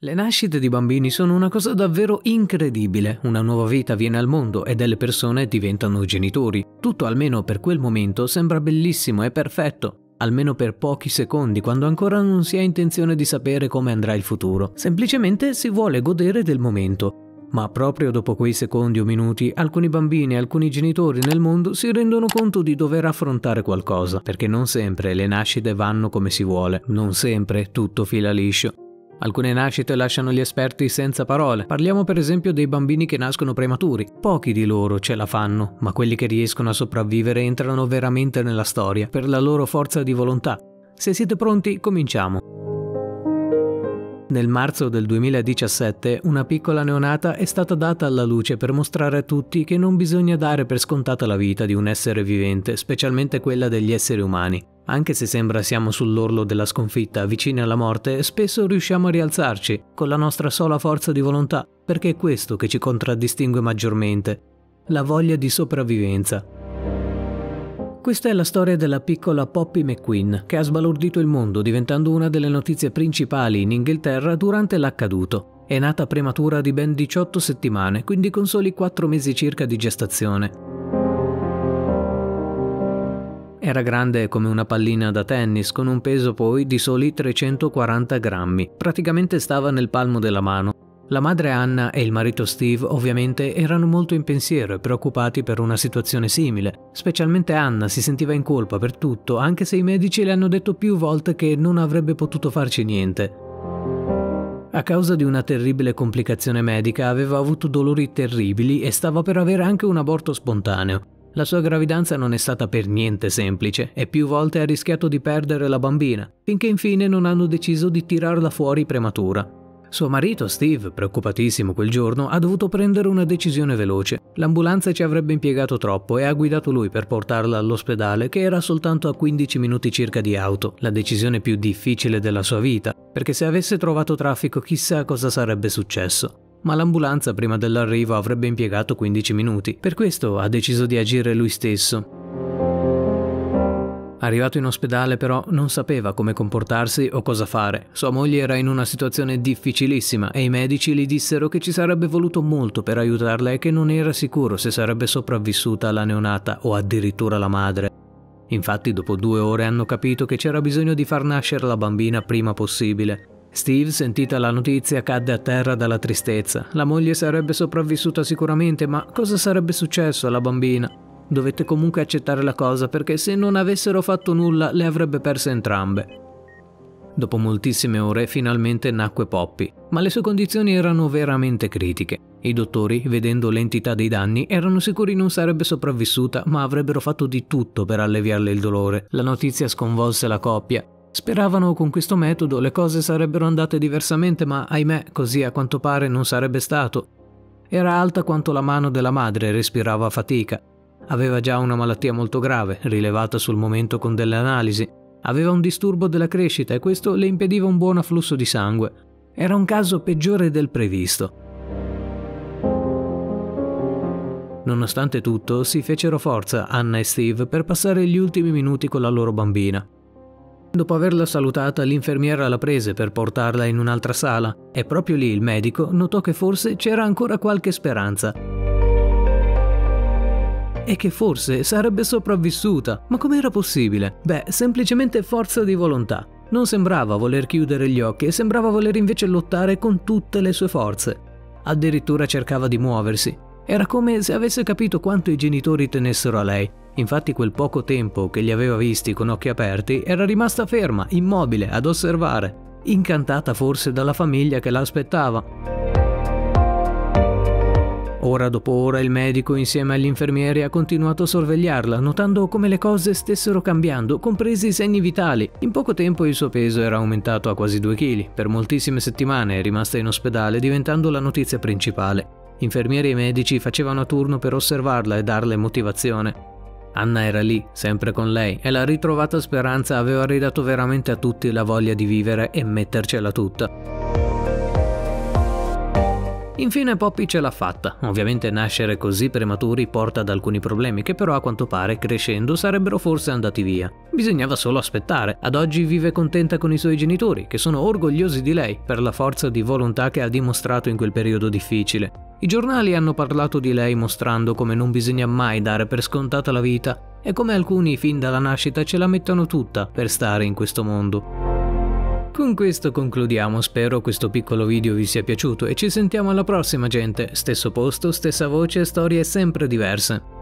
Le nascite di bambini sono una cosa davvero incredibile, una nuova vita viene al mondo e delle persone diventano genitori. Tutto almeno per quel momento sembra bellissimo e perfetto, almeno per pochi secondi quando ancora non si ha intenzione di sapere come andrà il futuro, semplicemente si vuole godere del momento. Ma proprio dopo quei secondi o minuti, alcuni bambini e alcuni genitori nel mondo si rendono conto di dover affrontare qualcosa, perché non sempre le nascite vanno come si vuole, non sempre tutto fila liscio. Alcune nascite lasciano gli esperti senza parole, parliamo per esempio dei bambini che nascono prematuri, pochi di loro ce la fanno, ma quelli che riescono a sopravvivere entrano veramente nella storia, per la loro forza di volontà. Se siete pronti, cominciamo! Nel marzo del 2017 una piccola neonata è stata data alla luce per mostrare a tutti che non bisogna dare per scontata la vita di un essere vivente, specialmente quella degli esseri umani. Anche se sembra siamo sull'orlo della sconfitta, vicini alla morte, spesso riusciamo a rialzarci con la nostra sola forza di volontà, perché è questo che ci contraddistingue maggiormente, la voglia di sopravvivenza. Questa è la storia della piccola Poppy McQueen, che ha sbalordito il mondo diventando una delle notizie principali in Inghilterra durante l'accaduto. È nata prematura di ben 18 settimane, quindi con soli 4 mesi circa di gestazione. Era grande come una pallina da tennis, con un peso poi di soli 340 grammi. Praticamente stava nel palmo della mano. La madre Anna e il marito Steve ovviamente erano molto in pensiero e preoccupati per una situazione simile. Specialmente Anna si sentiva in colpa per tutto, anche se i medici le hanno detto più volte che non avrebbe potuto farci niente. A causa di una terribile complicazione medica aveva avuto dolori terribili e stava per avere anche un aborto spontaneo. La sua gravidanza non è stata per niente semplice e più volte ha rischiato di perdere la bambina, finché infine non hanno deciso di tirarla fuori prematura. Suo marito Steve, preoccupatissimo quel giorno, ha dovuto prendere una decisione veloce. L'ambulanza ci avrebbe impiegato troppo e ha guidato lui per portarla all'ospedale, che era soltanto a 15 minuti circa di auto, la decisione più difficile della sua vita, perché se avesse trovato traffico chissà cosa sarebbe successo. Ma l'ambulanza prima dell'arrivo avrebbe impiegato 15 minuti, per questo ha deciso di agire lui stesso. Arrivato in ospedale però non sapeva come comportarsi o cosa fare. Sua moglie era in una situazione difficilissima e i medici gli dissero che ci sarebbe voluto molto per aiutarla e che non era sicuro se sarebbe sopravvissuta la neonata o addirittura la madre. Infatti dopo 2 ore hanno capito che c'era bisogno di far nascere la bambina prima possibile. Steve, sentita la notizia, cadde a terra dalla tristezza. La moglie sarebbe sopravvissuta sicuramente, ma cosa sarebbe successo alla bambina? Dovette comunque accettare la cosa perché se non avessero fatto nulla le avrebbe perse entrambe. Dopo moltissime ore finalmente nacque Poppy, ma le sue condizioni erano veramente critiche. I dottori, vedendo l'entità dei danni, erano sicuri non sarebbe sopravvissuta, ma avrebbero fatto di tutto per alleviarle il dolore. La notizia sconvolse la coppia. Speravano con questo metodo le cose sarebbero andate diversamente, ma ahimè così a quanto pare non sarebbe stato. Era alta quanto la mano della madre e respirava a fatica. Aveva già una malattia molto grave, rilevata sul momento con delle analisi. Aveva un disturbo della crescita e questo le impediva un buon afflusso di sangue. Era un caso peggiore del previsto. Nonostante tutto, si fecero forza Anna e Steve per passare gli ultimi minuti con la loro bambina. Dopo averla salutata, l'infermiera la prese per portarla in un'altra sala e proprio lì il medico notò che forse c'era ancora qualche speranza. E che forse sarebbe sopravvissuta. Ma com'era possibile? Beh, semplicemente forza di volontà. Non sembrava voler chiudere gli occhi e sembrava voler invece lottare con tutte le sue forze. Addirittura cercava di muoversi. Era come se avesse capito quanto i genitori tenessero a lei. Infatti quel poco tempo che li aveva visti con occhi aperti era rimasta ferma, immobile, ad osservare, incantata forse dalla famiglia che la aspettava. Ora dopo ora il medico insieme agli infermieri ha continuato a sorvegliarla, notando come le cose stessero cambiando, compresi i segni vitali. In poco tempo il suo peso era aumentato a quasi 2 kg, per moltissime settimane è rimasta in ospedale diventando la notizia principale. Infermieri e medici facevano a turno per osservarla e darle motivazione. Anna era lì, sempre con lei, e la ritrovata speranza aveva ridato veramente a tutti la voglia di vivere e mettercela tutta. Infine Poppy ce l'ha fatta. Ovviamente nascere così prematuri porta ad alcuni problemi che però a quanto pare crescendo sarebbero forse andati via. Bisognava solo aspettare. Ad oggi vive contenta con i suoi genitori, che sono orgogliosi di lei per la forza di volontà che ha dimostrato in quel periodo difficile. I giornali hanno parlato di lei mostrando come non bisogna mai dare per scontata la vita e come alcuni fin dalla nascita ce la mettono tutta per stare in questo mondo. Con questo concludiamo, spero questo piccolo video vi sia piaciuto e ci sentiamo alla prossima gente, stesso posto, stessa voce, storie sempre diverse.